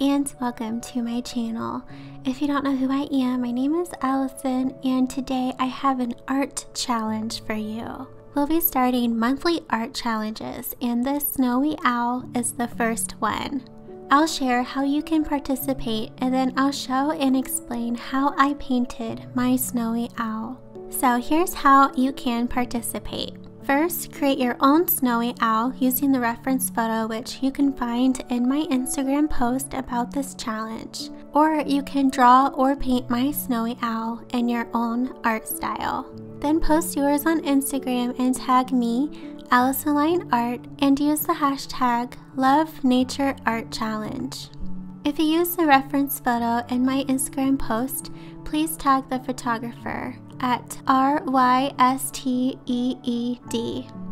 and welcome to my channel. If you don't know who I am, my name is Allison, and today I have an art challenge for you. We'll be starting monthly art challenges, and this snowy owl is the first one. I'll share how you can participate, and then I'll show and explain how I painted my snowy owl. So here's how you can participate. First, create your own snowy owl using the reference photo, which you can find in my Instagram post about this challenge. Or you can draw or paint my snowy owl in your own art style. Then post yours on Instagram and tag me, Allison Lyon Art, and use the hashtag #lovenatureartchallenge. If you use the reference photo in my Instagram post, please tag the photographer at R-Y-S-T-E-E-D.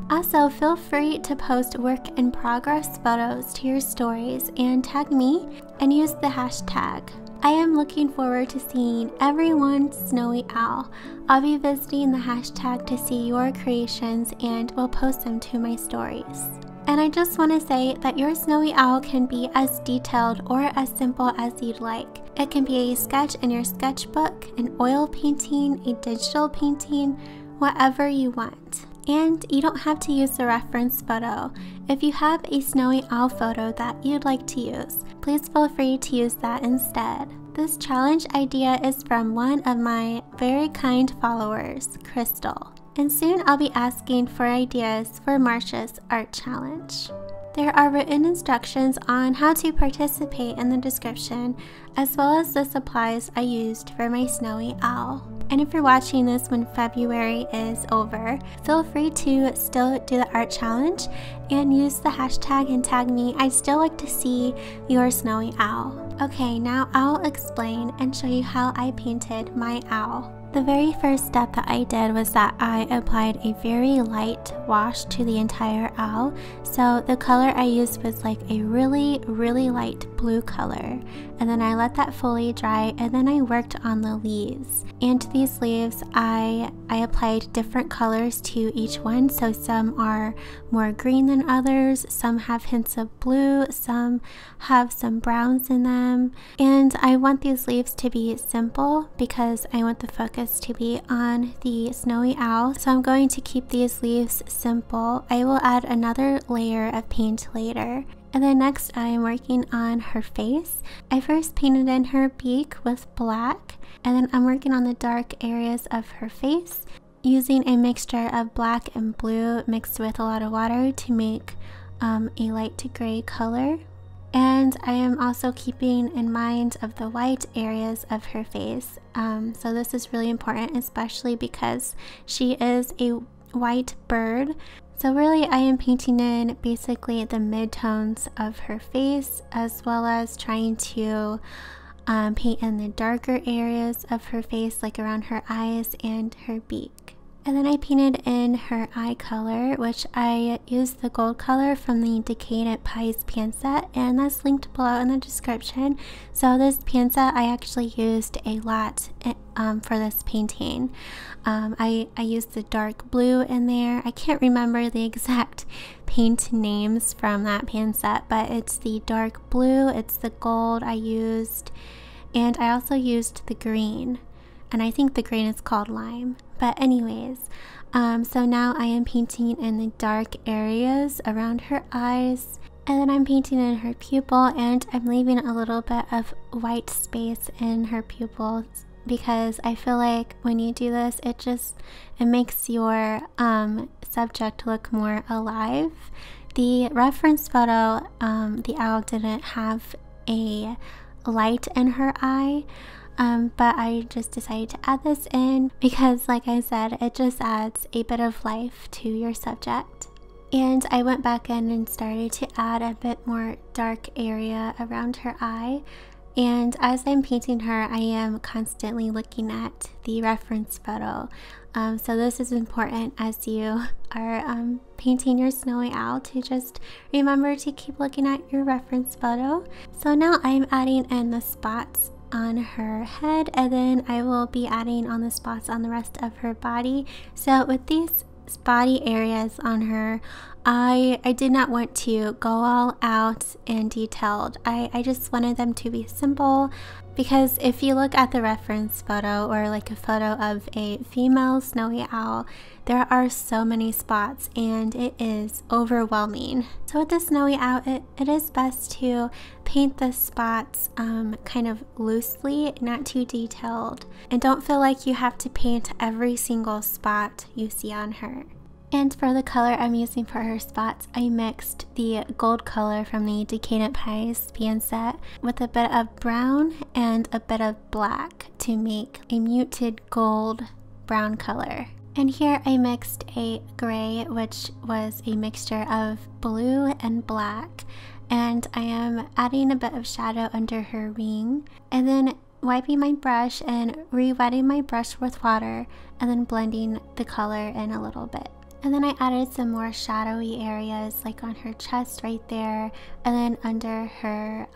Also, feel free to post work in progress photos to your stories and tag me and use the hashtag. I am looking forward to seeing everyone's snowy owl. I'll be visiting the hashtag to see your creations and will post them to my stories. And I just want to say that your snowy owl can be as detailed or as simple as you'd like. It can be a sketch in your sketchbook, an oil painting, a digital painting, whatever you want. And you don't have to use the reference photo. If you have a snowy owl photo that you'd like to use, please feel free to use that instead. This challenge idea is from one of my very kind followers, Crystal. And soon I'll be asking for ideas for Marsha's art challenge. There are written instructions on how to participate in the description, as well as the supplies I used for my snowy owl. And if you're watching this when February is over, feel free to still do the art challenge and use the hashtag and tag me. I'd still like to see your snowy owl. Okay, now I'll explain and show you how I painted my owl. The very first step that I did was that I applied a very light wash to the entire owl. So the color I used was like a really light blue color. And then I let that foliage dry, and then I worked on the leaves. And to these leaves, I applied different colors to each one. So some are more green than others, some have hints of blue, some have some browns in them. And I want these leaves to be simple because I want the focus to be on the snowy owl, so I'm going to keep these leaves simple. I will add another layer of paint later. And then next I'm working on her face. I first painted in her beak with black, and then I'm working on the dark areas of her face using a mixture of black and blue mixed with a lot of water to make a light gray color. And I am also keeping in mind of the white areas of her face. So this is really important, especially because she is a white bird. So really I am painting in basically the mid-tones of her face, as well as trying to paint in the darker areas of her face, like around her eyes and her beak. And then I painted in her eye color, which I used the gold color from the Decadent Pies pan set, and that's linked below in the description. So this pan set I actually used a lot for this painting. I used the dark blue in there. I can't remember the exact paint names from that pan set, but it's the dark blue, it's the gold I used, and I also used the green. And I think the green is called lime. But anyways, so now I am painting in the dark areas around her eyes, and then I'm painting in her pupil, and I'm leaving a little bit of white space in her pupil because I feel like when you do this, it makes your subject look more alive. The reference photo, the owl didn't have a light in her eye. But I just decided to add this in because, like I said, it just adds a bit of life to your subject. And I went back in and started to add a bit more dark area around her eye. And as I'm painting her, I am constantly looking at the reference photo. So this is important as you are painting your snowy owl, to just remember to keep looking at your reference photo. So now I'm adding in the spots on her head, and then I will be adding on the spots on the rest of her body. So with these spotty areas on her. I did not want to go all out and detailed. I just wanted them to be simple, because if you look at the reference photo or like a photo of a female snowy owl, there are so many spots and it is overwhelming. So with the snowy owl, it is best to paint the spots kind of loosely, not too detailed. And don't feel like you have to paint every single spot you see on her. And for the color I'm using for her spots, I mixed the gold color from the Decadent Pies pan set with a bit of brown and a bit of black to make a muted gold brown color. And here I mixed a gray, which was a mixture of blue and black. And I am adding a bit of shadow under her wing, and then wiping my brush and re-wetting my brush with water, and then blending the color in a little bit. And then I added some more shadowy areas, like on her chest right there, and then under her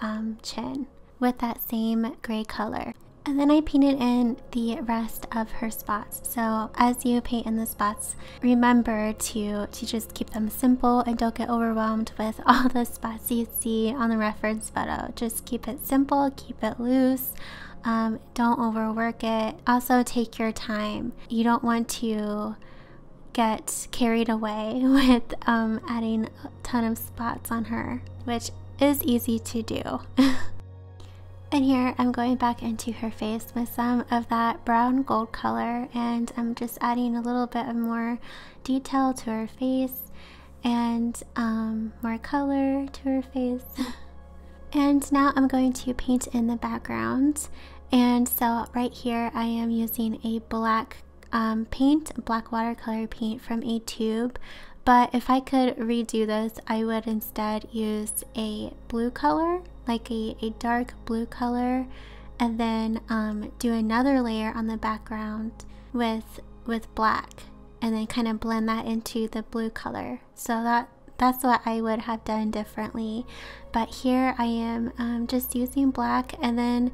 chin with that same gray color. And then I painted in the rest of her spots. So as you paint in the spots, remember to just keep them simple and don't get overwhelmed with all the spots you see on the reference photo. Just keep it simple, keep it loose. Don't overwork it. Also take your time. You don't want to get carried away with adding a ton of spots on her, which is easy to do. And here I'm going back into her face with some of that brown gold color, and I'm just adding a little bit of more detail to her face and more color to her face. And now I'm going to paint in the background. And so right here I am using a black black watercolor paint from a tube, but if I could redo this, I would instead use a blue color, like a dark blue color, and then do another layer on the background with black, and then kind of blend that into the blue color. So that's what I would have done differently, but here I am just using black, and then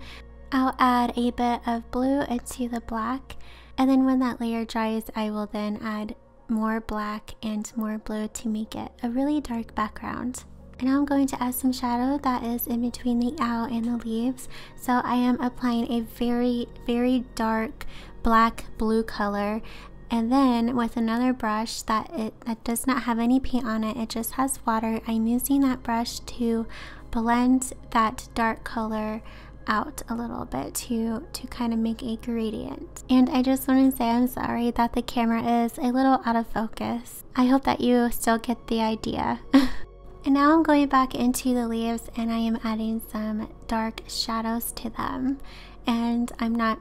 I'll add a bit of blue into the black. And then when that layer dries, I will then add more black and more blue to make it a really dark background. And now I'm going to add some shadow that is in between the owl and the leaves. So I am applying a very, very dark black-blue color. And then with another brush that does not have any paint on it, it just has water, I'm using that brush to blend that dark color out a little bit to kind of make a gradient. And I just want to say I'm sorry that the camera is a little out of focus. I hope that you still get the idea. And now I'm going back into the leaves, and I am adding some dark shadows to them. And I'm not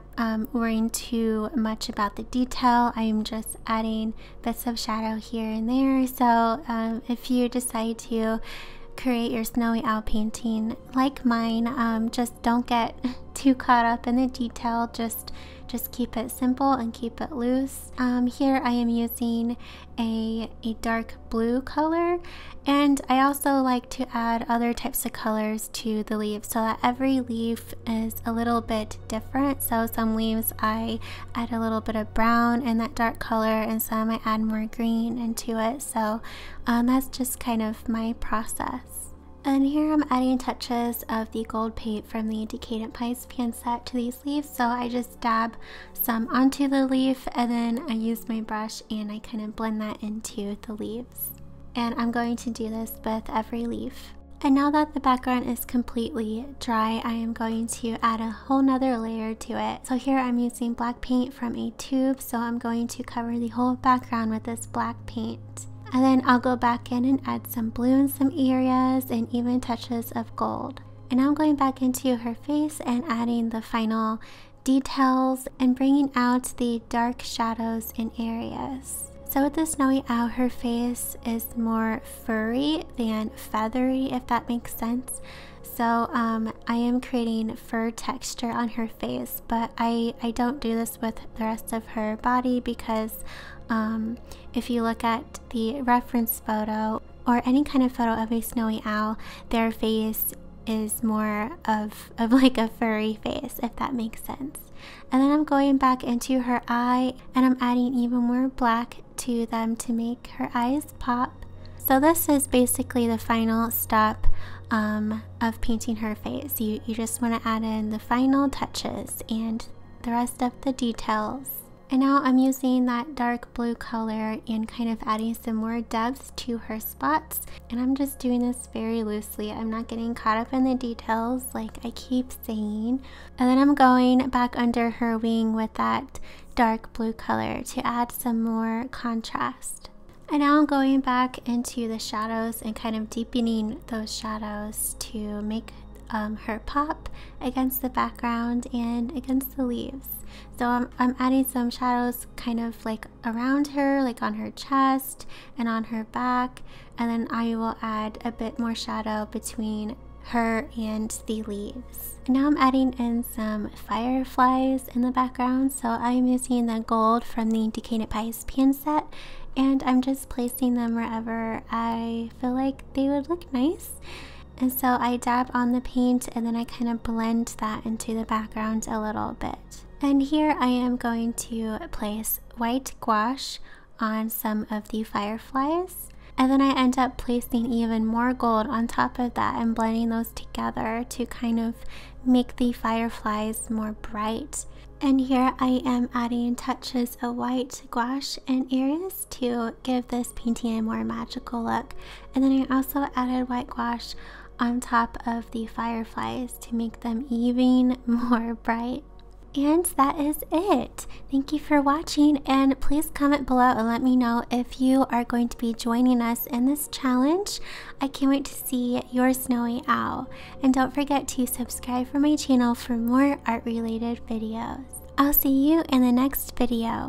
worrying too much about the detail. I'm just adding bits of shadow here and there. So if you decide to create your snowy owl painting like mine, just don't get too caught up in the detail. Just keep it simple and keep it loose. Here I am using a dark blue color, and I also like to add other types of colors to the leaves so that every leaf is a little bit different. So some leaves I add a little bit of brown and that dark color, and some I add more green into it. So that's just kind of my process. And here I'm adding touches of the gold paint from the Decadent Pies pan set to these leaves. So I just dab some onto the leaf, and then I use my brush and I kind of blend that into the leaves. And I'm going to do this with every leaf. And now that the background is completely dry, I am going to add a whole nother layer to it. So here I'm using black paint from a tube, so I'm going to cover the whole background with this black paint. And then I'll go back in and add some blue in some areas and even touches of gold. And now I'm going back into her face and adding the final details and bringing out the dark shadows in areas. So with the snowy owl, her face is more furry than feathery, if that makes sense. So I am creating fur texture on her face, but I don't do this with the rest of her body, because if you look at the reference photo or any kind of photo of a snowy owl, their face is more of like a furry face, if that makes sense. and then I'm going back into her eye and I'm adding even more black to them to make her eyes pop. So this is basically the final step of painting her face. You just want to add in the final touches and the rest of the details. And now I'm using that dark blue color and kind of adding some more depth to her spots. And I'm just doing this very loosely. I'm not getting caught up in the details like I keep saying. And then I'm going back under her wing with that dark blue color to add some more contrast. And now I'm going back into the shadows and kind of deepening those shadows to make her pop against the background and against the leaves. So I'm adding some shadows kind of like around her, like on her chest and on her back, and then I will add a bit more shadow between her and the leaves. And now I'm adding in some fireflies in the background, so I'm using the gold from the Decadent Pies pan set, and I'm just placing them wherever I feel like they would look nice. And so I dab on the paint and then I kind of blend that into the background a little bit. And here I am going to place white gouache on some of the fireflies. And then I end up placing even more gold on top of that and blending those together to kind of make the fireflies more bright. And here I am adding touches of white gouache and iris to give this painting a more magical look. And then I also added white gouache on top of the fireflies to make them even more bright. And that is it. Thank you for watching, and please comment below and let me know if you are going to be joining us in this challenge. I can't wait to see your snowy owl. And don't forget to subscribe for my channel for more art related videos. I'll see you in the next video.